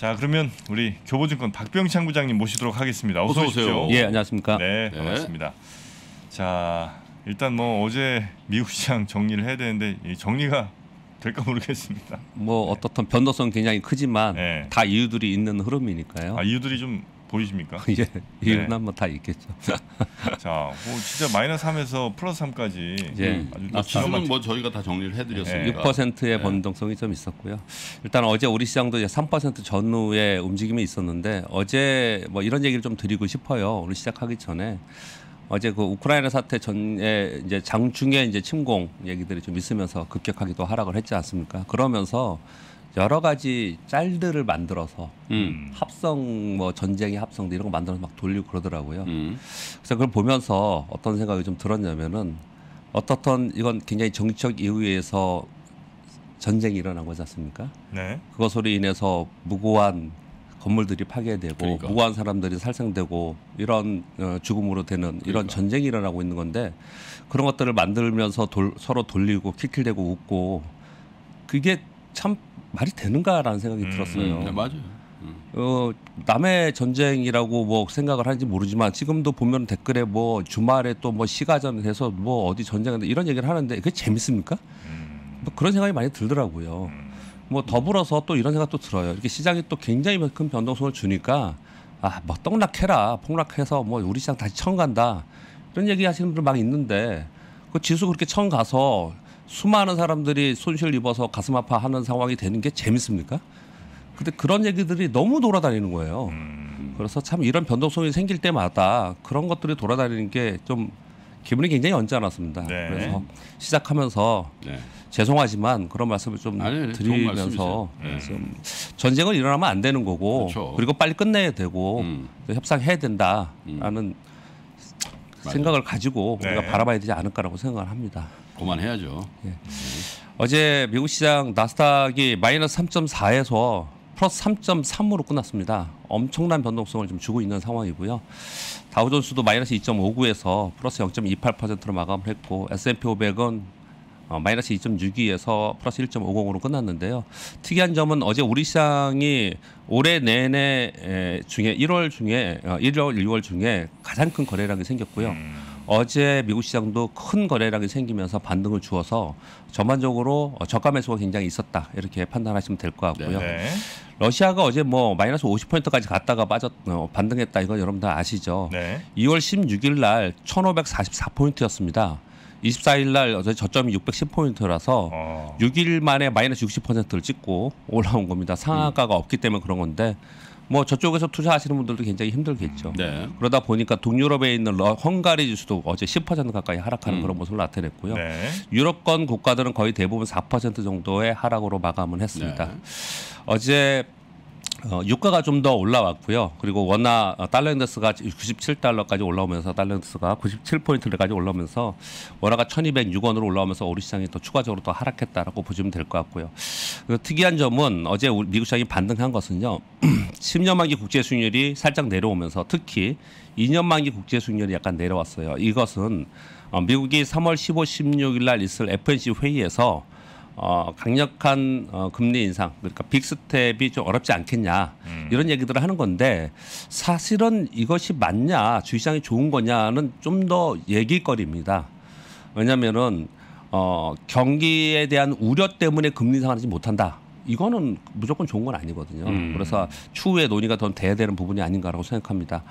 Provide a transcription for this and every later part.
자, 그러면 우리 교보증권 박병창 부장님 모시도록 하겠습니다. 어서 오십시오. 예, 안녕하십니까. 네, 반갑습니다. 네. 자, 일단 뭐 어제 미국 시장 정리를 해야 되는데 정리가 될까 모르겠습니다. 뭐 어떻든 변동성 굉장히 크지만 네. 다 이유들이 있는 흐름이니까요. 아, 이유들이 좀 보이십니까? 예, 이유는 네. 뭐 다 있겠죠. 자, 뭐 진짜 마이너스 3에서 플러스 3까지. 예. 기준은 뭐 저희가 다 정리를 해드렸습니다. 6%의 네. 변동성이 좀 있었고요. 일단 어제 우리 시장도 이제 3% 전후의 움직임이 있었는데 어제 뭐 이런 얘기를 좀 드리고 싶어요. 오늘 시작하기 전에. 어제 그 우크라이나 사태 전에 이제 장중에 이제 침공 얘기들이 좀 있으면서 급격하게 또 하락을 했지 않습니까? 그러면서 여러 가지 짤들을 만들어서 합성 뭐 전쟁의 합성들 이런 거 만들어서 막 돌리고 그러더라고요. 그래서 그걸 보면서 어떤 생각이 좀 들었냐면은 어떻든 이건 굉장히 정치적 이유에서 전쟁이 일어난 거지 않습니까? 네. 그것으로 인해서 무고한 건물들이 파괴되고 그러니까. 무고한 사람들이 살상되고 이런 죽음으로 되는 이런 그러니까. 전쟁이 일어나고 있는 건데 그런 것들을 만들면서 서로 돌리고 킥킬대고 웃고 그게 참 말이 되는가라는 생각이 들었어요. 네, 맞아요. 남의 전쟁이라고 뭐 생각을 하는지 모르지만 지금도 보면 댓글에 뭐 주말에 또 뭐 시가전 해서 뭐 어디 전쟁인데 이런 얘기를 하는데 그게 재밌습니까? 뭐 그런 생각이 많이 들더라고요. 뭐 더불어서 또 이런 생각도 들어요. 이렇게 시장이 또 굉장히 큰 변동성을 주니까 아, 뭐 떡락해라, 폭락해서 뭐 우리 시장 다시 처음 간다 이런 얘기 하시는 분들 막 있는데 그 지수 그렇게 처음 가서 수많은 사람들이 손실 입어서 가슴 아파하는 상황이 되는 게 재밌습니까? 근데 그런 얘기들이 너무 돌아다니는 거예요. 그래서 참 이런 변동성이 생길 때마다 그런 것들이 돌아다니는 게 좀 기분이 굉장히 언짢았습니다. 네. 그래서 시작하면서 네. 죄송하지만 그런 말씀을 좀 드리면서 좀 전쟁은 일어나면 안 되는 거고 그렇죠. 그리고 빨리 끝내야 되고 협상해야 된다라는 생각을 가지고 네. 우리가 바라봐야 되지 않을까라고 생각을 합니다. 그만해야죠. 예. 어제 미국 시장 나스닥이 마이너스 3.4에서 플러스 3.3으로 끝났습니다. 엄청난 변동성을 좀 주고 있는 상황이고요. 다우존스도 마이너스 2.59에서 플러스 0.28%로 마감을 했고 S&P 500은 마이너스 2.62에서 플러스 1.50으로 끝났는데요. 특이한 점은 어제 우리 시장이 올해 내내 중에 1월, 2월 중에 가장 큰 거래량이 생겼고요. 어제 미국 시장도 큰 거래량이 생기면서 반등을 주어서 전반적으로 저가 매수가 굉장히 있었다 이렇게 판단하시면 될 것 같고요. 네네. 러시아가 어제 뭐 마이너스 50%까지 갔다가 반등했다 이건 여러분 다 아시죠. 네. 2월 16일 날 1,544포인트였습니다. 24일 날 어제 저점이 610포인트라서 6일 만에 마이너스 60%를 찍고 올라온 겁니다. 상한가가 없기 때문에 그런 건데 뭐 저쪽에서 투자하시는 분들도 굉장히 힘들겠죠. 네. 그러다 보니까 동유럽에 있는 헝가리 지수도 어제 10% 가까이 하락하는 그런 모습을 나타냈고요. 네. 유럽권 국가들은 거의 대부분 4% 정도의 하락으로 마감을 했습니다. 네. 어제 유가가 좀 더 올라왔고요. 그리고 원화 달러 인덱스가 97달러까지 올라오면서 달러 인덱스가 97포인트까지 올라오면서 원화가 1,206원으로 올라오면서 오리 시장이 또 추가적으로 더 하락했다라고 보시면 될 것 같고요. 특이한 점은 어제 미국 시장이 반등한 것은요. 10년 만기 국채 수익률이 살짝 내려오면서 특히 2년 만기 국채 수익률이 약간 내려왔어요. 이것은 미국이 3월 15, 16일 날 있을 FOMC 회의에서 강력한 금리 인상 그러니까 빅스텝이 좀 어렵지 않겠냐 이런 얘기들을 하는 건데 사실은 이것이 맞냐 주시장이 좋은 거냐는 좀 더 얘기거리입니다. 왜냐하면은 경기에 대한 우려 때문에 금리 인상을 하지 못한다. 이거는 무조건 좋은 건 아니거든요. 그래서 추후에 논의가 더 돼야 되는 부분이 아닌가라고 생각합니다.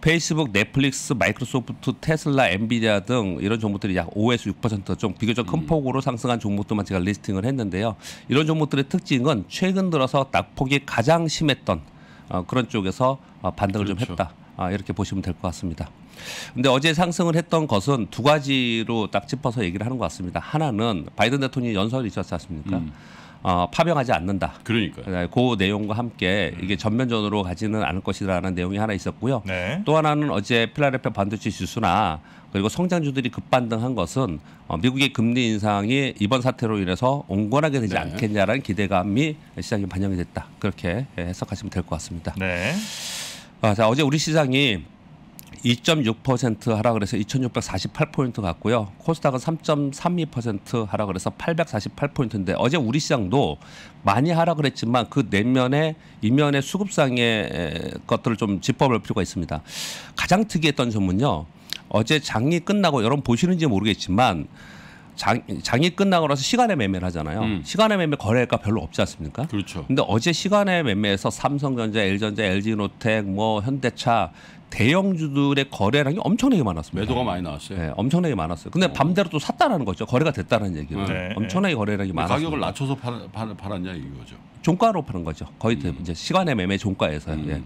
페이스북, 넷플릭스, 마이크로소프트, 테슬라, 엔비디아 등 이런 종목들이 약 5에서 6% 좀 비교적 큰 폭으로 상승한 종목들만 제가 리스팅을 했는데요. 이런 종목들의 특징은 최근 들어서 낙폭이 가장 심했던 그런 쪽에서 반등을 그렇죠. 좀 했다. 이렇게 보시면 될 것 같습니다. 근데 어제 상승을 했던 것은 두 가지로 딱 짚어서 얘기를 하는 것 같습니다. 하나는 바이든 대통령이 연설이 있었지 않습니까? 파병하지 않는다. 그러니까 그 내용과 함께 이게 전면전으로 가지는 않을 것이라는 내용이 하나 있었고요. 네. 또 하나는 어제 필라델피아 반도체 지수나 그리고 성장주들이 급반등한 것은 미국의 금리 인상이 이번 사태로 인해서 온건하게 되지 네. 않겠냐라는 기대감이 시장에 반영이 됐다. 그렇게 해석하시면 될 것 같습니다. 네. 자, 어제 우리 시장이 2.6% 하락을 해서 2648포인트 갔고요. 코스닥은 3.32% 하락을 해서 848포인트인데 어제 우리 시장도 많이 하락을 했지만 그 내면에 이면의 수급상의 것들을 좀 짚어볼 필요가 있습니다. 가장 특이했던 점은요. 어제 장이 끝나고 여러분 보시는지 모르겠지만 장이 끝나고 나서 시간에 매매를 하잖아요. 시간에 매매 거래가 별로 없지 않습니까? 그렇죠. 근데 어제 시간에 매매에서 삼성전자, 엘전자, 엘지노텍, 뭐 현대차 대형주들의 거래량이 엄청나게 많았습니다. 매도가 많이 나왔어요. 네, 엄청나게 많았어요. 근데 밤대로 또 샀다라는 거죠. 거래가 됐다는 얘기는. 네. 엄청나게 거래량이 많았어요. 가격을 낮춰서 팔았냐 이거죠. 종가로 파는 거죠. 거의 이제 시간의 매매 종가에서요. 예.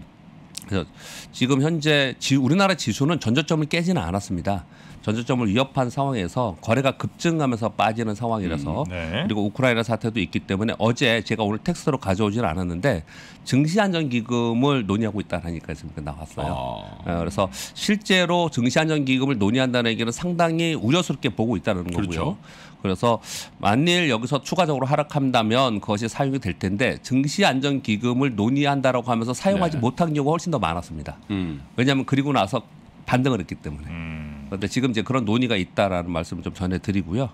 그래서 지금 현재 우리나라 지수는 전저점을 깨지는 않았습니다. 전저점을 위협한 상황에서 거래가 급증하면서 빠지는 상황이라서 그리고 우크라이나 사태도 있기 때문에 어제 제가 오늘 텍스트로 가져오진 않았는데 증시안전기금을 논의하고 있다라니까 지금 나왔어요. 아. 그래서 실제로 증시안전기금을 논의한다는 얘기는 상당히 우려스럽게 보고 있다는 거고요. 그렇죠. 그래서 만일 여기서 추가적으로 하락한다면 그것이 사용이 될 텐데 증시안전기금을 논의한다라고 하면서 사용하지 못한 경우가 훨씬 더 많았습니다. 왜냐하면 그리고 나서 반등을 했기 때문에. 그런데 지금 이제 그런 논의가 있다라는 말씀을 좀 전해드리고요.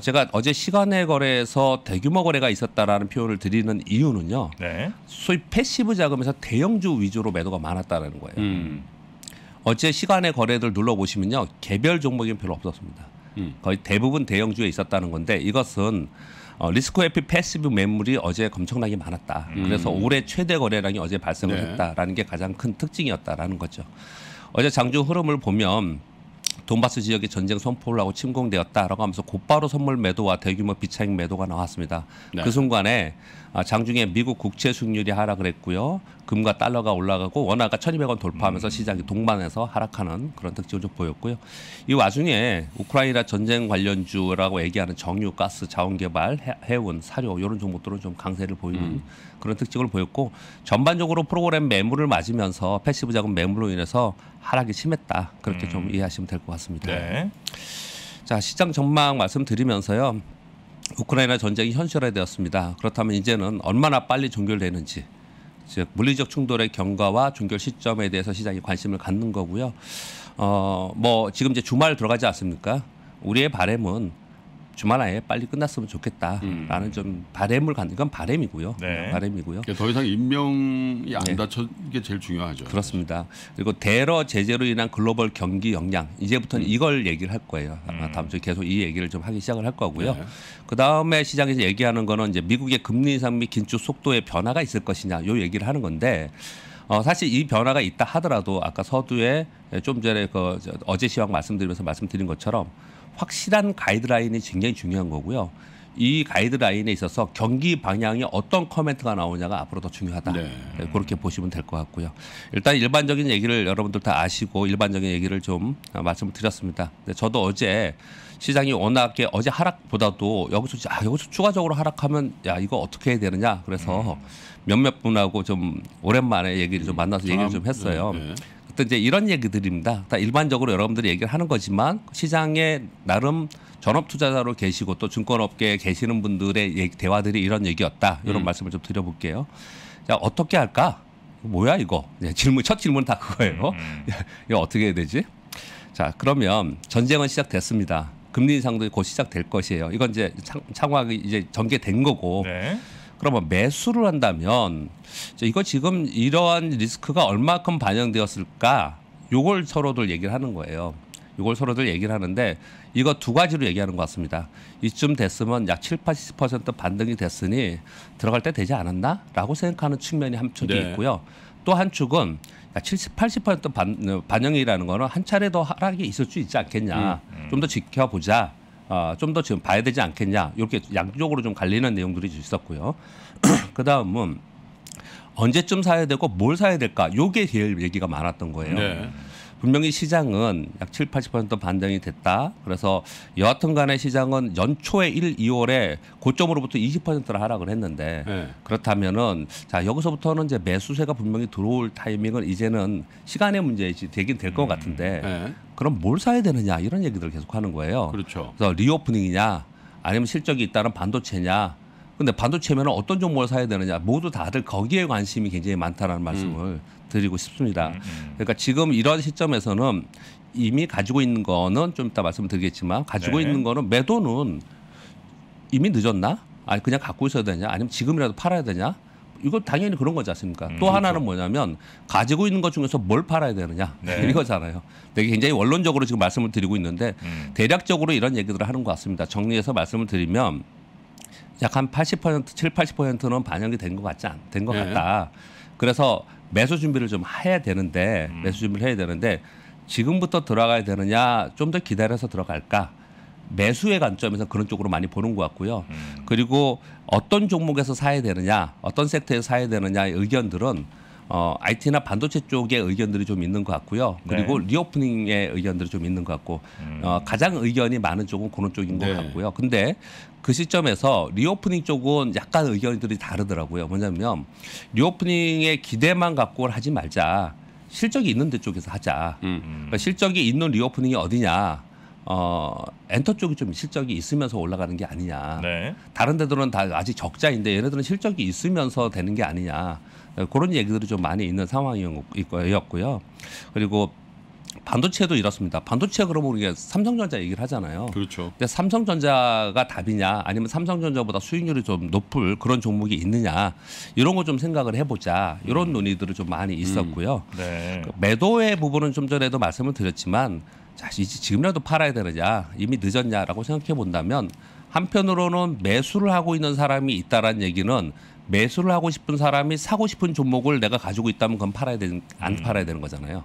제가 어제 시간의 거래에서 대규모 거래가 있었다라는 표현을 드리는 이유는요. 네. 소위 패시브 자금에서 대형주 위주로 매도가 많았다라는 거예요. 어제 시간의 거래들 눌러보시면요. 개별 종목이 별로 없었습니다. 거의 대부분 대형주에 있었다는 건데 이것은 리스크 회피 패시브 매물이 어제 엄청나게 많았다. 그래서 올해 최대 거래량이 어제 발생을 했다라는 게 가장 큰 특징이었다라는 거죠. 어제 장주 흐름을 보면 돈바스 지역이 전쟁 선포를 하고 침공되었다라고 하면서 곧바로 선물 매도와 대규모 비차익 매도가 나왔습니다. 네. 그 순간에 장중에 미국 국채 수익률이 하락을 했고요. 금과 달러가 올라가고 원화가 1,200원 돌파하면서 시장이 동반해서 하락하는 그런 특징을 좀 보였고요. 이 와중에 우크라이나 전쟁 관련주라고 얘기하는 정유, 가스, 자원개발, 해운, 사료 이런 종목들은 좀 강세를 보이는 그런 특징을 보였고 전반적으로 프로그램 매물을 맞으면서 패시브 자금 매물로 인해서 하락이 심했다. 그렇게 좀 이해하시면 될 것 같습니다. 네. 자, 시장 전망 말씀드리면서요. 우크라이나 전쟁이 현실화되었습니다. 그렇다면 이제는 얼마나 빨리 종결되는지, 즉 물리적 충돌의 경과와 종결 시점에 대해서 시장이 관심을 갖는 거고요. 뭐 지금 이제 주말 들어가지 않습니까? 우리의 바람은 주말 안에 빨리 끝났으면 좋겠다라는 좀 바람을 갖는 건 바람이고요. 네. 바람이고요. 더 이상 인명이 안 다쳐 게 제일 중요하죠. 그렇습니다. 그리고 대러 제재로 인한 글로벌 경기 영향 이제부터는 이걸 얘기를 할 거예요. 아마 다음 주에 계속 이 얘기를 좀 하기 시작을 할 거고요. 네. 그 다음에 시장에서 얘기하는 거는 이제 미국의 금리 인상 및 긴축 속도의 변화가 있을 것이냐 요 얘기를 하는 건데. 사실 이 변화가 있다 하더라도 아까 서두에 좀 전에 어제 시황 말씀드리면서 말씀드린 것처럼 확실한 가이드라인이 굉장히 중요한 거고요. 이 가이드라인에 있어서 경기 방향이 어떤 커멘트가 나오냐가 앞으로 더 중요하다. 네. 그렇게 보시면 될 것 같고요. 일단 일반적인 얘기를 여러분들 다 아시고 일반적인 얘기를 좀 말씀을 드렸습니다. 저도 어제 시장이 워낙에 어제 하락보다도 여기서 추가적으로 하락하면 야 이거 어떻게 해야 되느냐 그래서 몇몇 분하고 좀 오랜만에 얘기를 좀 만나서 얘기를 좀 했어요. 네. 그때 이제 이런 얘기들입니다. 다 일반적으로 여러분들이 얘기를 하는 거지만 시장에 나름 전업 투자자로 계시고 또 증권업계에 계시는 분들의 대화들이 이런 얘기였다. 이런 말씀을 좀 드려볼게요. 자 어떻게 할까? 뭐야 이거? 첫 질문 다 그거예요. 이거 어떻게 해야 되지? 자 그러면 전쟁은 시작됐습니다. 금리 인상도 곧 시작될 것이에요. 이건 이제 창황이 이제 전개된 거고. 네. 그러면 매수를 한다면 이거 지금 이러한 리스크가 얼마큼 반영되었을까? 요걸 서로들 얘기를 하는 거예요. 요걸 서로들 얘기를 하는데 이거 두 가지로 얘기하는 것 같습니다. 이쯤 됐으면 약 70~80% 반등이 됐으니 들어갈 때 되지 않았나라고 생각하는 측면이 한 축이 있고요. 또 한 축은 70~80% 반영이라는 거는 한 차례 더 하락이 있을 수 있지 않겠냐. 좀 더 지켜보자. 좀 더 지금 봐야 되지 않겠냐. 이렇게 양쪽으로 좀 갈리는 내용들이 있었고요. 그다음은 언제쯤 사야 되고 뭘 사야 될까. 이게 제일 얘기가 많았던 거예요. 네. 분명히 시장은 약 70~80% 반등이 됐다. 그래서 여하튼 간에 시장은 연초에 1, 2월에 고점으로부터 20%를 하락을 했는데 네. 그렇다면은 자 여기서부터는 이제 매수세가 분명히 들어올 타이밍은 이제는 시간의 문제이지 되긴 될 것 같은데 네. 그럼 뭘 사야 되느냐 이런 얘기들을 계속 하는 거예요. 그렇죠. 그래서 리오프닝이냐 아니면 실적이 있다는 반도체냐 근데 반도체면 어떤 종목을 사야 되느냐, 모두 다들 거기에 관심이 굉장히 많다라는 말씀을 드리고 싶습니다. 그러니까 지금 이런 시점에서는 이미 가지고 있는 거는 좀 이따 말씀드리겠지만 가지고 네. 있는 거는 매도는 이미 늦었나? 아니 그냥 갖고 있어야 되냐? 아니면 지금이라도 팔아야 되냐? 이거 당연히 그런 거지 않습니까? 또 그렇죠. 하나는 뭐냐면 가지고 있는 것 중에서 뭘 팔아야 되느냐 네. 이거잖아요. 되게 굉장히 원론적으로 지금 말씀을 드리고 있는데 대략적으로 이런 얘기들을 하는 것 같습니다. 정리해서 말씀을 드리면 약 한 80%, 7, 80%는 반영이 된 것 같지 된 것 같다. 그래서 매수 준비를 좀 해야 되는데 매수 준비를 해야 되는데 지금부터 들어가야 되느냐, 좀 더 기다려서 들어갈까? 매수의 관점에서 그런 쪽으로 많이 보는 것 같고요. 그리고 어떤 종목에서 사야 되느냐, 어떤 섹터에서 사야 되느냐의 의견들은 IT나 반도체 쪽의 의견들이 좀 있는 것 같고요. 그리고 네. 리오프닝의 의견들이 좀 있는 것 같고 가장 의견이 많은 쪽은 그런 쪽인 것 네. 같고요. 근데 그 시점에서 리오프닝 쪽은 약간 의견들이 다르더라고요. 뭐냐면 리오프닝의 기대만 갖고 하지 말자. 실적이 있는 데 쪽에서 하자. 그러니까 실적이 있는 리오프닝이 어디냐. 엔터 쪽이 좀 실적이 있으면서 올라가는 게 아니냐. 네. 다른 데들은 다 아직 적자인데 얘네들은 실적이 있으면서 되는 게 아니냐. 그런 얘기들이 좀 많이 있는 상황이었고요. 그리고 반도체도 이렇습니다. 반도체 그러면 우리가 삼성전자 얘기를 하잖아요. 그렇죠. 근데 삼성전자가 답이냐, 아니면 삼성전자보다 수익률이 좀 높을 그런 종목이 있느냐, 이런 거 좀 생각을 해보자. 이런 논의들을 좀 많이 있었고요. 네. 매도의 부분은 좀 전에도 말씀을 드렸지만, 자, 지금이라도 팔아야 되느냐, 이미 늦었냐라고 생각해 본다면, 한편으로는 매수를 하고 있는 사람이 있다라는 얘기는 매수를 하고 싶은 사람이 사고 싶은 종목을 내가 가지고 있다면 그건 팔아야 되는, 안 팔아야 되는 거잖아요.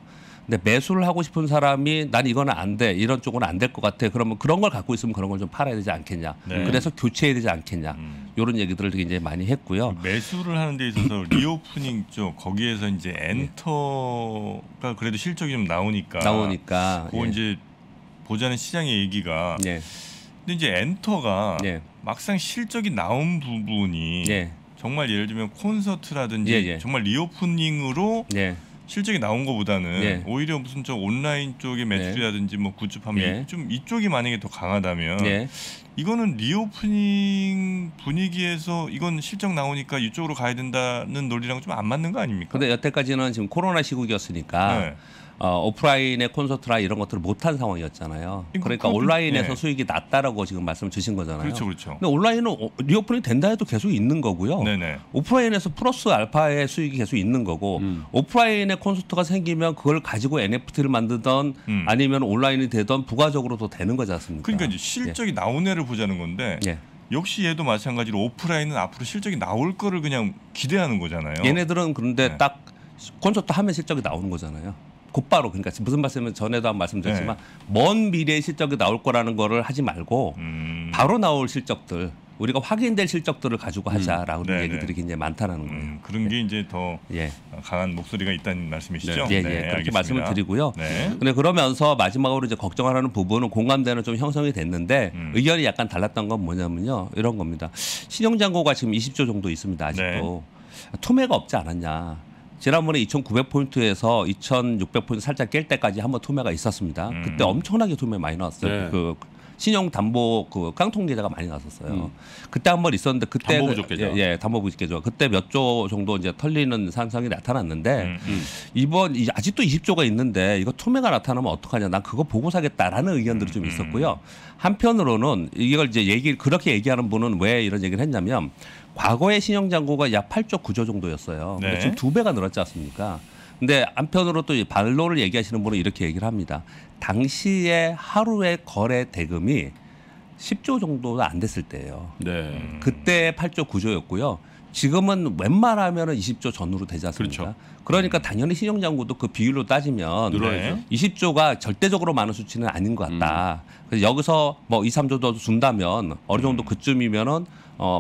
근데 매수를 하고 싶은 사람이 난 이거는 안 돼, 이런 쪽은 안 될 것 같아. 그러면 그런 걸 갖고 있으면 그런 걸 좀 팔아야 되지 않겠냐. 네. 그래서 교체해야 되지 않겠냐. 이런 얘기들을 굉장히 많이 했고요. 매수를 하는 데 있어서 리오프닝 쪽 거기에서 이제 엔터가 그래도 실적이 좀 나오니까 그거 예. 이제 보자는 시장의 얘기가. 예. 근데 이제 엔터가 예. 막상 실적이 나온 부분이 예. 정말 예를 들면 콘서트라든지 예예. 정말 리오프닝으로. 예. 실적이 나온 것보다는 예. 오히려 무슨 저 온라인 쪽의 매출이라든지 예. 뭐 굿즈 판매 예. 좀 이쪽이 만약에 더 강하다면 예. 이거는 리오프닝 분위기에서 이건 실적 나오니까 이쪽으로 가야 된다는 논리랑 좀 안 맞는 거 아닙니까? 근데 여태까지는 지금 코로나 시국이었으니까 네. 오프라인의 콘서트라 이런 것들을 못한 상황이었잖아요. 그러니까 온라인에서 네. 수익이 낮다라고 지금 말씀 주신 거잖아요. 그렇죠, 그렇죠. 근데 온라인은 리오프닝 된다 해도 계속 있는 거고요. 네네. 오프라인에서 플러스 알파의 수익이 계속 있는 거고 오프라인의 콘서트가 생기면 그걸 가지고 NFT를 만들던 아니면 온라인이 되던 부가적으로 더 되는 거지 않습니까? 그러니까 이제 실적이 예. 나온 애를 보자는 건데 예. 역시 얘도 마찬가지로 오프라인은 앞으로 실적이 나올 거를 그냥 기대하는 거잖아요. 얘네들은 그런데 네. 딱 콘서트 하면 실적이 나오는 거잖아요. 곧바로 그러니까 무슨 말씀은 전에도 한 말씀드렸지만 네. 먼 미래의 실적이 나올 거라는 거를 하지 말고 바로 나올 실적들 우리가 확인될 실적들을 가지고 하자라는 얘기들이 굉장히 많다는 거예요. 그런 게 네. 이제 더 예. 강한 목소리가 있다는 말씀이시죠? 네, 예, 예. 네, 그렇게 알겠습니다. 말씀을 드리고요. 네. 근데 그러면서 마지막으로 이제 걱정하는 부분은 공감대는 좀 형성이 됐는데 의견이 약간 달랐던 건 뭐냐면요, 이런 겁니다. 신용잔고가 지금 20조 정도 있습니다. 아직도 네. 투매가 없지 않았냐. 지난번에 2,900포인트에서 2,600포인트 살짝 깰 때까지 한번 투매가 있었습니다. 그때 엄청나게 투매 많이 나왔어요. 네. 그 신용담보 그 깡통 계좌가 많이 나왔었어요. 그때 한번 있었는데 그때 담보부족 계좌. 예, 담보부족 계좌. 그때 몇 조 정도 이제 털리는 상황이 나타났는데 이번 아직도 20조가 있는데 이거 투매가 나타나면 어떡하냐. 난 그거 보고 사겠다라는 의견들이 좀 있었고요. 한편으로는 이걸 이제 그렇게 얘기하는 분은 왜 이런 얘기를 했냐면 과거의 신용잔고가 약 8조 9조 정도였어요. 네. 지금 2배가 늘었지 않습니까? 근데 한편으로 또 반론을 얘기하시는 분은 이렇게 얘기를 합니다. 당시에 하루의 거래 대금이 10조 정도도 안 됐을 때예요. 네. 그때 8조 9조였고요. 지금은 웬만하면 20조 전후로 되지 않습니까? 그렇죠. 그러니까 당연히 신용잔고도 그 비율로 따지면 늘어야죠. 20조가 절대적으로 많은 수치는 아닌 것 같다. 그래서 여기서 뭐 2, 3조 더 준다면 어느 정도 그쯤이면은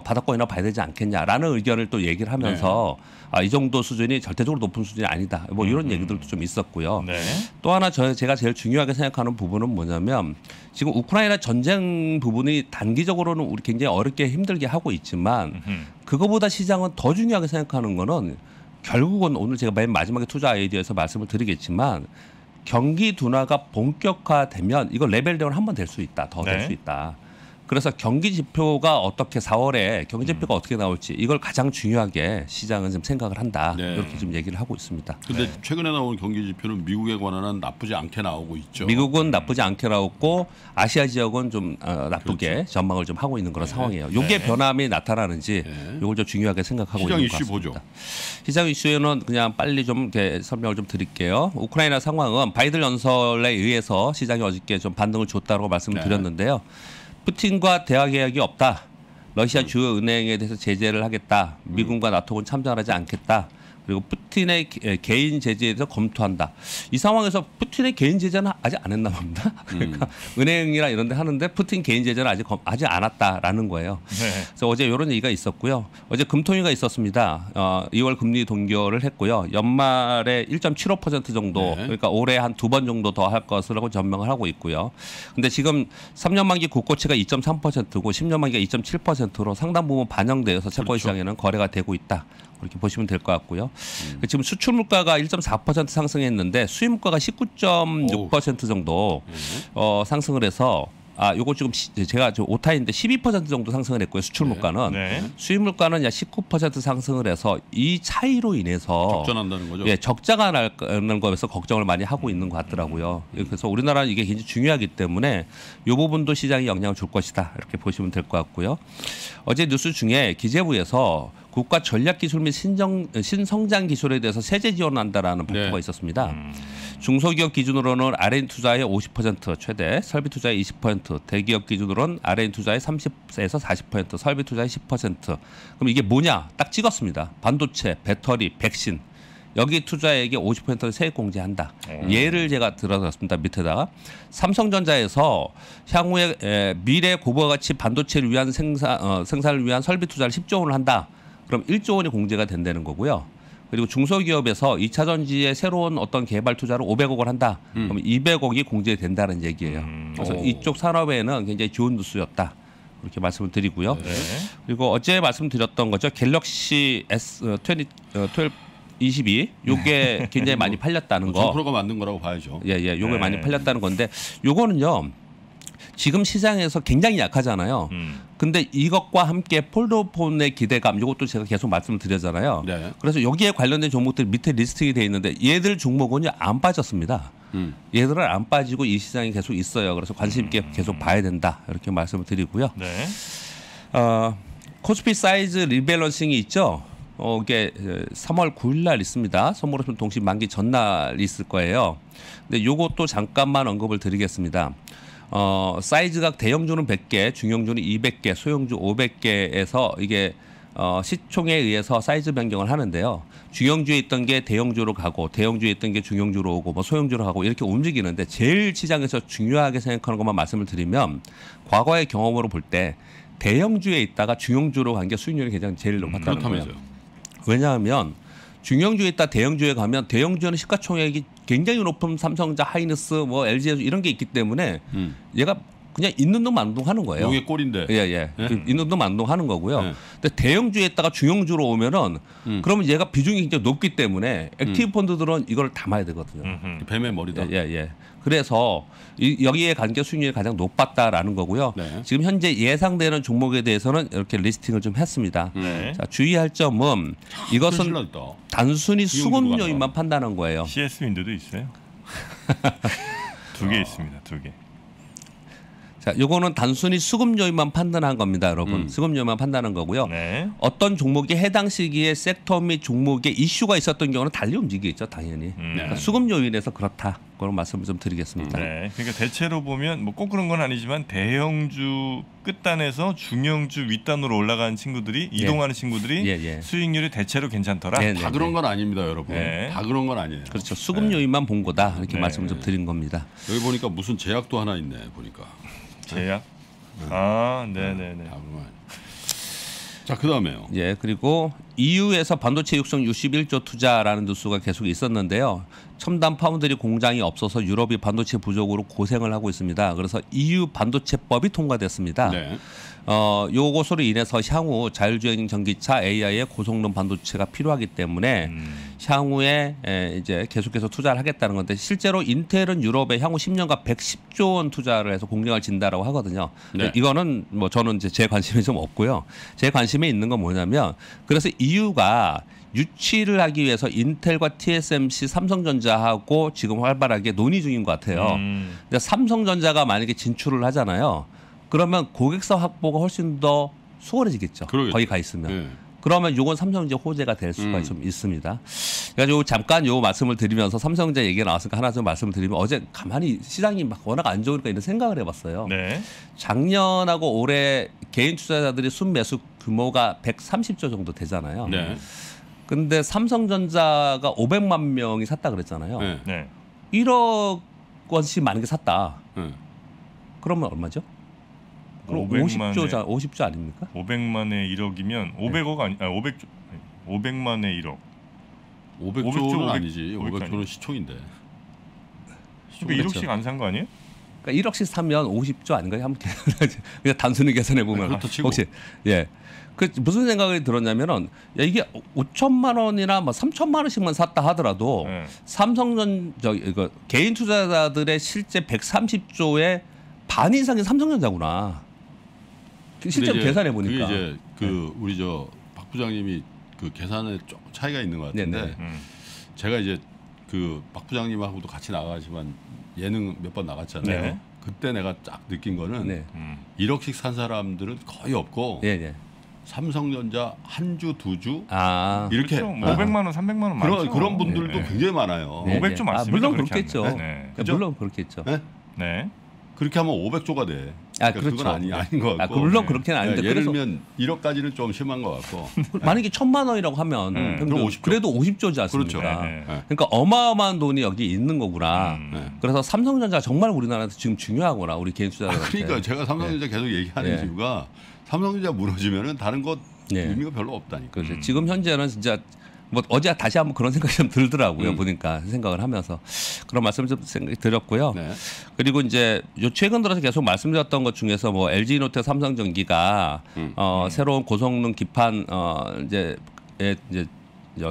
바닥권이나 봐야 되지 않겠냐라는 의견을 또 얘기를 하면서 네. 아, 이 정도 수준이 절대적으로 높은 수준이 아니다. 뭐 이런 얘기들도 좀 있었고요. 네. 또 하나 제가 제일 중요하게 생각하는 부분은 뭐냐면 지금 우크라이나 전쟁 부분이 단기적으로는 우리 굉장히 어렵게 힘들게 하고 있지만 그거보다 시장은 더 중요하게 생각하는 거는 결국은 오늘 제가 맨 마지막에 투자 아이디어에서 말씀을 드리겠지만 경기 둔화가 본격화되면 이거 레벨 다운 한 번 될 수 있다. 더 될 수 있다. 그래서 경기 지표가 어떻게 4월에 경기 지표가 어떻게 나올지 이걸 가장 중요하게 시장은 지금 생각을 한다. 네. 이렇게 지금 얘기를 하고 있습니다. 그런데 네. 최근에 나온 경기 지표는 미국에 관한 나쁘지 않게 나오고 있죠. 미국은 나쁘지 않게 나왔고 아시아 지역은 좀 나쁘게 그렇죠. 전망을 좀 하고 있는 그런 네. 상황이에요. 이게 네. 변함이 나타나는지 네. 이걸 좀 중요하게 생각하고 있는 것 같습니다. 시장 이슈 보죠. 시장 이슈에는 그냥 빨리 좀 이렇게 설명을 좀 드릴게요. 우크라이나 상황은 바이든 연설에 의해서 시장이 어저께 좀 반등을 줬다고 말씀을 네. 드렸는데요. 푸틴과 대화 계약이 없다. 러시아 주요 은행에 대해서 제재를 하겠다. 미군과 나토군 참전하지 않겠다. 그리고 푸틴의 개인 제재에 대해서 검토한다. 이 상황에서 푸틴의 개인 제재는 아직 안 했나 봅니다. 그러니까 은행이나 이런 데 하는데 푸틴 개인 제재는 아직 안 왔다라는 거예요. 네. 그래서 어제 이런 얘기가 있었고요. 어제 금통위가 있었습니다. 2월 금리 동결을 했고요. 연말에 1.75% 정도 네. 그러니까 올해 한 두 번 정도 더 할 것이라고 전망을 하고 있고요. 근데 지금 3년 만기 국고채가 2.3%고 10년 만기가 2.7%로 상당 부분 반영되어서 채권 시장에는 그렇죠. 거래가 되고 있다. 그렇게 보시면 될 것 같고요. 지금 수출 물가가 1.4% 상승했는데 수입 물가가 19.6% 정도 상승을 해서 요거 지금 제가 오타인데 12% 정도 상승을 했고요. 수출 물가는 네. 네. 수입 물가는 약 19% 상승을 해서 이 차이로 인해서 적전한다는 거죠. 예, 적자가 나는 거에서 걱정을 많이 하고 있는 것 같더라고요. 그래서 우리나라는 이게 굉장히 중요하기 때문에 이 부분도 시장에 영향을 줄 것이다. 이렇게 보시면 될 것 같고요. 어제 뉴스 중에 기재부에서 국가 전략 기술 및 신성장 기술에 대해서 세제 지원한다라는 발표가 네. 있었습니다. 중소기업 기준으로는 R&D 투자의 50% 최대, 설비 투자의 20%, 대기업 기준으로는 R&D 투자의 30에서 40%, 설비 투자의 10%. 그럼 이게 뭐냐? 딱 찍었습니다. 반도체, 배터리, 백신. 여기 투자액의 50%를 세액 공제한다. 예를 제가 들어놨습니다. 밑에다가 삼성전자에서 향후에 미래 고부가가치 반도체를 위한 생산을 위한 설비 투자를 10조 원을 한다. 그럼 1조 원이 공제가 된다는 거고요. 그리고 중소기업에서 2차 전지의 새로운 어떤 개발 투자를 500억을 한다. 그럼 200억이 공제된다는 얘기예요. 그래서 이쪽 산업에는 굉장히 좋은 뉴스였다. 이렇게 말씀을 드리고요. 네. 그리고 어제 말씀드렸던 거죠. 갤럭시 S22 요게 굉장히 많이 팔렸다는 거. 정프로가 만든 거라고 봐야죠. 예. 요게 네. 많이 팔렸다는 건데 요거는요. 지금 시장에서 굉장히 약하잖아요. 근데 이것과 함께 폴더폰의 기대감 이것도 제가 계속 말씀드렸잖아요. 네. 그래서 여기에 관련된 종목들 밑에 리스팅이 돼 있는데 얘들 종목은요 안 빠졌습니다. 얘들은 안 빠지고 이 시장이 계속 있어요. 그래서 관심 있게 계속 봐야 된다. 이렇게 말씀을 드리고요. 네. 코스피 사이즈 리밸런싱이 있죠. 이게 3월 9일 날 있습니다. 선물옵션 동시 만기 전날 있을 거예요. 근데 요것도 잠깐만 언급을 드리겠습니다. 사이즈가 대형주는 100개, 중형주는 200개, 소형주 500개에서 이게 시총에 의해서 사이즈 변경을 하는데요. 중형주에 있던 게 대형주로 가고, 대형주에 있던 게 중형주로 오고, 뭐 소형주로 가고 이렇게 움직이는데 제일 시장에서 중요하게 생각하는 것만 말씀을 드리면 과거의 경험으로 볼 때 대형주에 있다가 중형주로 간 게 수익률이 굉장히 제일 높았다는 거예요. 왜냐하면 중형주에 있다 대형주에 가면 대형주는 시가총액이 굉장히 높은 삼성전자, 하이닉스, 뭐 LG 이런 게 있기 때문에 얘가 그냥 있는 놈 안 동하는 거예요. 이게 꼴인데. 예. 네? 있는 놈 안 동하는 거고요. 네. 근데 대형주에 있다가 중형주로 오면은 그러면 얘가 비중이 굉장히 높기 때문에 액티브 펀드들은 이걸 담아야 되거든요. 뱀의 머리다. 예. 그래서 여기에 관계 수익률이 가장 높았다라는 거고요. 네. 지금 현재 예상되는 종목에 대해서는 이렇게 리스팅을 좀 했습니다. 네. 자, 주의할 점은 이것은 단순히 수급 요인만 판단한 거예요. CS 윈도도 있어요. 두 개 있습니다. 두 개. 자, 요거는 단순히 수급 요인만 판단한 겁니다, 여러분. 수급 요인만 판단한 거고요. 네. 어떤 종목이 해당 시기에 섹터 및 종목에 이슈가 있었던 경우는 달리 움직이겠죠, 당연히. 그러니까 수급 요인에서 그렇다. 그런 말씀을 좀 드리겠습니다. 네, 그러니까 대체로 보면 뭐 꼭 그런 건 아니지만 대형주 끝단에서 중형주 윗단으로 올라가는 친구들이 이동하는 친구들이 수익률이 대체로 괜찮더라. 다 그런 건 아닙니다, 여러분. 네. 다 그런 건 아니에요. 그렇죠. 수급 요인만 본 거다 이렇게 말씀을 좀 드린 겁니다. 여기 보니까 무슨 제약도 하나 있네 보니까. 제약. 네. 자, 그다음에요. 예, 그리고 EU에서 반도체 육성 61조 투자라는 뉴스가 계속 있었는데요. 첨단 파운드리 공장이 없어서 유럽이 반도체 부족으로 고생을 하고 있습니다. 그래서 EU 반도체법이 통과됐습니다. 네. 요것으로 인해서 향후 자율주행 전기차 AI의 고성능 반도체가 필요하기 때문에 향후에 이제 계속해서 투자를 하겠다는 건데, 실제로 인텔은 유럽에 향후 10년간 110조 원 투자를 해서 공략을 진다라고 하거든요. 네. 이거는 뭐 저는 이제 제 관심이 좀 없고요. 제 관심에 있는 건 뭐냐면, 그래서 EU가 유치를 하기 위해서 인텔과 TSMC, 삼성전자하고 지금 활발하게 논의 중인 것 같아요. 근데 삼성전자가 만약에 진출을 하잖아요. 그러면 고객사 확보가 훨씬 더 수월해지겠죠. 그러겠죠. 거기 가 있으면. 네. 그러면 이건 삼성전자 호재가 될 수가 좀 있습니다. 그래서 잠깐 요 말씀을 드리면서 삼성전자 얘기가 나왔으니까 하나 좀 말씀을 드리면, 어제 가만히 시장이 막 워낙 안 좋으니까 이런 생각을 해봤어요. 네. 작년하고 올해 개인 투자자들이 순매수 규모가 130조 정도 되잖아요. 네. 근데 삼성전자가 500만 명이 샀다 그랬잖아요. 네. 네. 1억 원씩 많은 게 샀다. 네. 그러면 얼마죠? 50조 아닙니까? 500만에 1억이면 500억 아니, 500조, 500만에 1억. 500조는 아니지. 500조는 시총인데. 1억씩 안 산 거 아니에요? 그러니까 1억씩 사면 50조 아닌가요? 한번 그냥 단순히 계산해 보면. 혹시 예. 그 무슨 생각이 들었냐면은, 야, 이게 5천만 원이나 뭐 3천만 원씩만 샀다 하더라도 네. 삼성전자 이거 개인 투자자들의 실제 130조의 반 이상이 삼성전자구나. 실제 계산해 보니까. 이제 그 네. 우리 저 박 부장님이 그 계산에 좀 차이가 있는 것 같은데, 제가 이제 그 박 부장님하고도 같이 나가지만 예능 몇 번 나갔잖아요. 네. 그때 내가 쫙 느낀 거는 네. 1억씩 산 사람들은 거의 없고. 네, 네. 삼성전자 한 주, 두 주 이렇게 그렇죠. 뭐 500만 원, 300만 원 많죠. 그런 분들도 네. 굉장히 많아요. 네, 500조 많습니다. 물론 그렇겠죠. 네. 그렇죠? 물론 그렇겠죠. 네. 네. 그렇게 하면 500조가 돼. 아, 그러니까 그렇죠. 그건 아닌 것 같고. 아, 물론 그렇게는 아닌데. 네, 예를 들면 1억까지는 좀 심한 것 같고. 만약에 1천만 원이라고 하면 그래도 50조지 않습니까? 그렇죠. 네, 네. 그러니까 어마어마한 돈이 여기 있는 거구나. 네. 그래서 삼성전자가 정말 우리나라에서 지금 중요하구나. 우리 개인 투자자들. 아, 그러니까 제가 삼성전자 네. 계속 얘기하는 네. 이유가 삼성전자 무너지면은 다른 것 네. 의미가 별로 없다니까. 지금 현재는 진짜 뭐 어제 다시 한번 그런 생각이 좀 들더라고요. 보니까 생각을 하면서 그런 말씀을 좀 드렸고요. 네. 그리고 이제 요 최근 들어서 계속 말씀드렸던 것 중에서 뭐 엘지노텍, 삼성전기가 새로운 고성능 기판 이제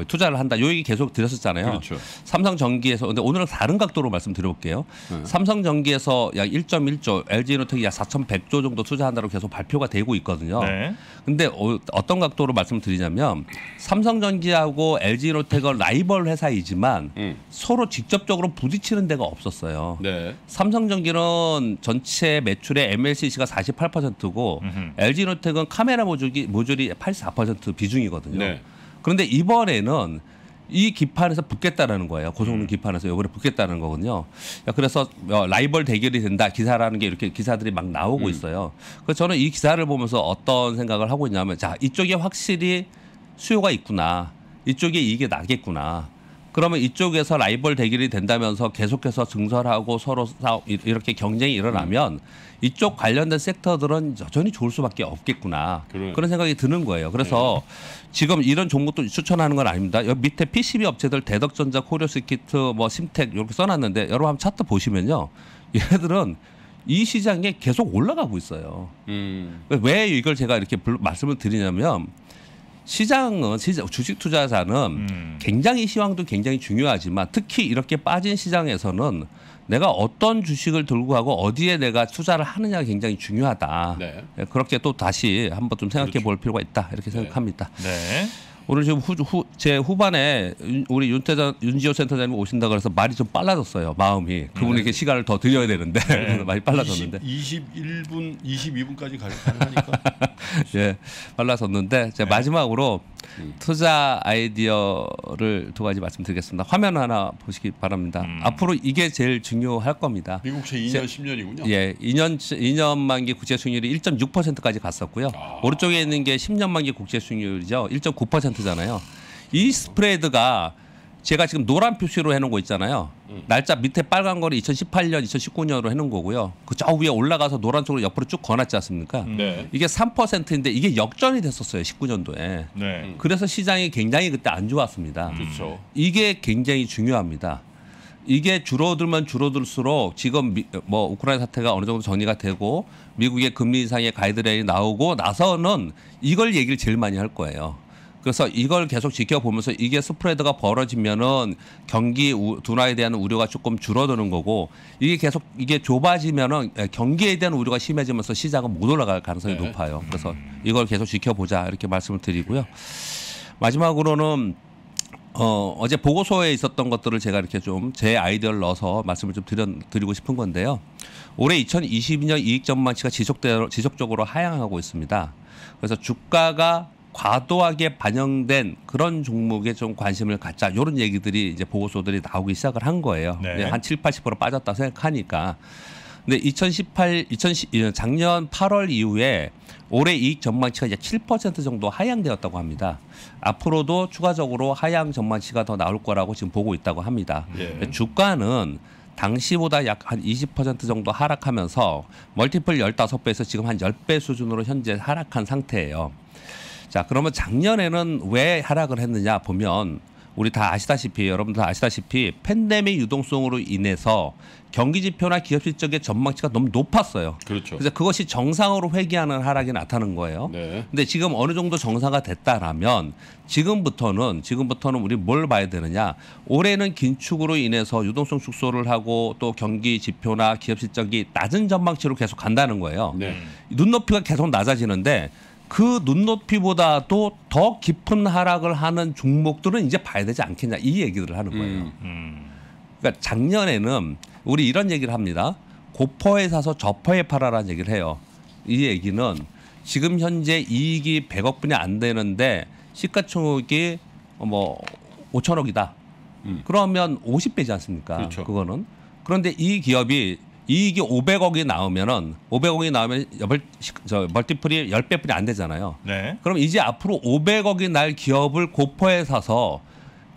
투자를 한다. 요 얘기 계속 드렸었잖아요. 그렇죠. 삼성전기에서 근데 오늘은 다른 각도로 말씀드려볼게요. 삼성전기에서 약 1.1조, LG이노텍이 약 4,100조 정도 투자한다고 계속 발표가 되고 있거든요. 네. 근데 어떤 각도로 말씀드리냐면, 삼성전기하고 LG이노텍은 라이벌 회사이지만 서로 직접적으로 부딪히는 데가 없었어요. 네. 삼성전기는 전체 매출의 MLCC가 48%고 LG이노텍은 카메라 모듈이 84% 비중이거든요. 네. 그런데 이번에는 이 기판에서 붙겠다라는 거예요. 고성능 기판에서 이번에 붙겠다는 거거든요. 그래서 라이벌 대결이 된다 기사라는 게 이렇게 기사들이 막 나오고 있어요. 그래서 저는 이 기사를 보면서 어떤 생각을 하고 있냐면, 자, 이쪽에 확실히 수요가 있구나. 이쪽에 이익이 나겠구나. 그러면 이쪽에서 라이벌 대결이 된다면서 계속해서 증설하고 서로 이렇게 경쟁이 일어나면 이쪽 관련된 섹터들은 여전히 좋을 수밖에 없겠구나. 그런 생각이 드는 거예요. 그래서 지금 이런 종목도 추천하는 건 아닙니다. 여기 밑에 PCB 업체들 대덕전자, 코리오스키트, 뭐 심텍 이렇게 써놨는데 여러분 한번 차트 보시면요. 얘네들은 이 시장에 계속 올라가고 있어요. 왜 이걸 제가 이렇게 말씀을 드리냐면, 주식 투자자는 굉장히 시황도 굉장히 중요하지만 특히 이렇게 빠진 시장에서는 내가 어떤 주식을 들고 하고 어디에 내가 투자를 하느냐가 굉장히 중요하다. 네. 그렇게 또 다시 한번 좀 생각해 볼 필요가 있다. 이렇게 생각합니다. 네. 네. 오늘 지금 제 후반에 우리 윤지호 센터장님 오신다 그래서 말이 좀 빨라졌어요. 마음이. 그분에게 시간을 더 드려야 되는데 많이 빨라졌는데. 21분, 22분까지 가능하니까. 예, 빨라졌는데 제가 마지막으로 투자 아이디어를 두 가지 말씀드리겠습니다. 화면 하나 보시기 바랍니다. 앞으로 이게 제일 중요할 겁니다. 미국채 2년 10년이군요. 예, 2년 만기 국채 수익률이 1.6%까지 갔었고요. 아. 오른쪽에 있는 게 10년 만기 국채 수익률이죠. 1.9%잖아요. 이 스프레드가 제가 지금 노란 표시로 해놓은 거 있잖아요. 날짜 밑에 빨간 거를 2018년, 2019년으로 해놓은 거고요. 그 저 위에 올라가서 노란 쪽으로 옆으로 쭉 건놨지 않습니까? 네. 이게 3%인데 이게 역전이 됐었어요. 19년도에. 네. 그래서 시장이 굉장히 그때 안 좋았습니다. 그렇죠. 이게 굉장히 중요합니다. 이게 줄어들면 줄어들수록 지금 뭐 우크라이나 사태가 어느 정도 정리가 되고 미국의 금리 인상의 가이드라인이 나오고 나서는 이걸 얘기를 제일 많이 할 거예요. 그래서 이걸 계속 지켜보면서 이게 스프레드가 벌어지면은 경기 둔화에 대한 우려가 조금 줄어드는 거고, 이게 계속 이게 좁아지면은 경기에 대한 우려가 심해지면서 시장은 못 올라갈 가능성이 높아요. 그래서 이걸 계속 지켜보자 이렇게 말씀을 드리고요. 마지막으로는 어제 보고서에 있었던 것들을 제가 이렇게 좀 제 아이디어를 넣어서 말씀을 좀 드리고 싶은 건데요. 올해 2022년 이익 전망치가 지속적으로 하향하고 있습니다. 그래서 주가가 과도하게 반영된 그런 종목에 좀 관심을 갖자, 이런 얘기들이 이제 보고서들이 나오기 시작을 한 거예요. 네. 한 7, 80% 빠졌다 생각하니까. 근데 작년 8월 이후에 올해 이익 전망치가 이제 7% 정도 하향되었다고 합니다. 앞으로도 추가적으로 하향 전망치가 더 나올 거라고 지금 보고 있다고 합니다. 예. 주가는 당시보다 약 한 20% 정도 하락하면서 멀티플 15배에서 지금 한 10배 수준으로 현재 하락한 상태예요. 자, 그러면 작년에는 왜 하락을 했느냐 보면, 우리 다 아시다시피, 여러분들 다 아시다시피 팬데믹 유동성으로 인해서 경기 지표나 기업 실적의 전망치가 너무 높았어요. 그렇죠. 그래서 그것이 정상으로 회귀하는 하락이 나타난 거예요. 네. 근데 지금 어느 정도 정상화 됐다라면 지금부터는 우리 뭘 봐야 되느냐? 올해는 긴축으로 인해서 유동성 축소를 하고 또 경기 지표나 기업 실적이 낮은 전망치로 계속 간다는 거예요. 네. 눈높이가 계속 낮아지는데 그 눈높이보다도 더 깊은 하락을 하는 종목들은 이제 봐야 되지 않겠냐, 이 얘기를 하는 거예요. 그러니까 작년에는 우리 이런 얘기를 합니다. 고퍼에 사서 저퍼에 팔아라는 얘기를 해요. 이 얘기는 지금 현재 이익이 100억 분이 안 되는데 시가총액이 5천억이다. 그러면 50배지 않습니까? 그렇죠. 그거는. 그런데 이 기업이 이익이 500억이 나오면 멀티플이 10배뿐이 안 되잖아요. 네. 그럼 이제 앞으로 500억이 날 기업을 고퍼에 사서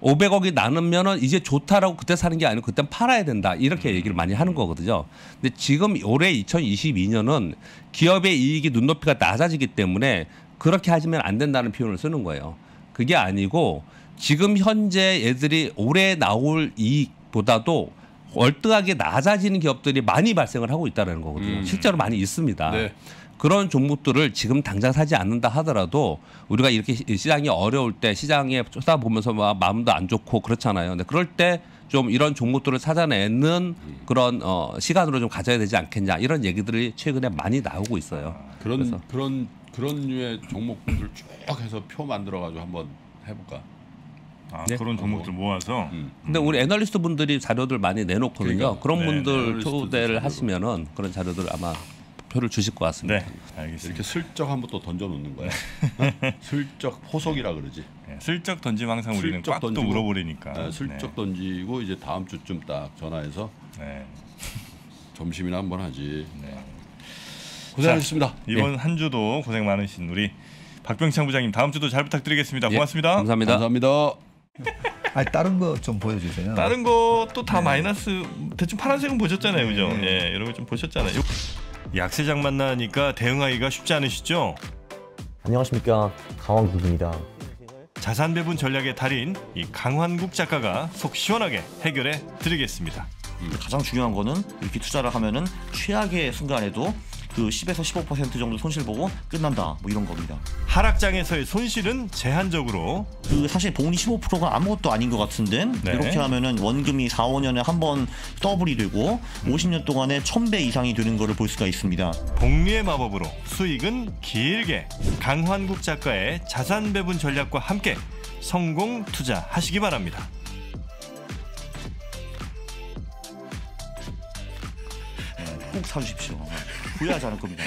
500억이 나누면은 이제 좋다라고 그때 사는 게 아니고 그때 팔아야 된다, 이렇게 얘기를 많이 하는 거거든요. 근데 지금 올해 2022년은 기업의 이익이 눈높이가 낮아지기 때문에 그렇게 하시면 안 된다는 표현을 쓰는 거예요. 그게 아니고 지금 현재 얘들이 올해 나올 이익보다도 월등하게 낮아지는 기업들이 많이 발생을 하고 있다는 거거든요. 실제로 많이 있습니다. 네. 그런 종목들을 지금 당장 사지 않는다 하더라도 우리가 이렇게 시장이 어려울 때 시장에 쳐다보면서 막 마음도 안 좋고 그렇잖아요. 근데 그럴 때 좀 이런 종목들을 찾아내는 그런 시간으로 좀 가져야 되지 않겠냐, 이런 얘기들이 최근에 많이 나오고 있어요. 그런 류의 종목들을 쭉 해서 표 만들어가지고 한번 해볼까? 아, 네? 그런 종목들 모아서. 근데 우리 애널리스트 분들이 자료들 많이 내놓거든요. 그러니까, 그런 분들 초대를 하시면은 그런 자료들 아마 표를 주실 것 같습니다. 네, 알겠습니다. 이렇게 슬쩍 한번 또 던져 놓는 거야. 슬쩍 포석이라 그러지. 네, 슬쩍 던지면 항상 우리는 꽉 또 물어버리니까. 네, 슬쩍 던지고 이제 다음 주쯤 딱 전화해서 점심이나 한번 하지. 네. 고생하셨습니다. 자, 이번 한 주도 고생 많으신 우리 박병창 부장님, 다음 주도 잘 부탁드리겠습니다. 고맙습니다. 감사합니다. 감사합니다. 아, 다른 거 좀 보여주세요. 다른 거 또 다 마이너스. 대충 파란색은 보셨잖아요, 그죠? 예, 여러분 좀 보셨잖아요. 약세장 만나니까 대응하기가 쉽지 않으시죠? 안녕하십니까, 강환국입니다. 자산 배분 전략의 달인 이 강환국 작가가 속 시원하게 해결해 드리겠습니다. 가장 중요한 거는 이렇게 투자를 하면은 최악의 순간에도 그 10에서 15% 정도 손실 보고 끝난다, 뭐 이런 겁니다. 하락장에서의 손실은 제한적으로, 그 사실 복리 15%가 아무것도 아닌 것 같은데 이렇게 하면은 원금이 4, 5년에 한 번 더블이 되고 50년 동안에 1000배 이상이 되는 거를 볼 수가 있습니다. 복리의 마법으로 수익은 길게, 강환국 작가의 자산 배분 전략과 함께 성공 투자하시기 바랍니다. 꼭 사주십시오. 후회하지 않을 겁니다.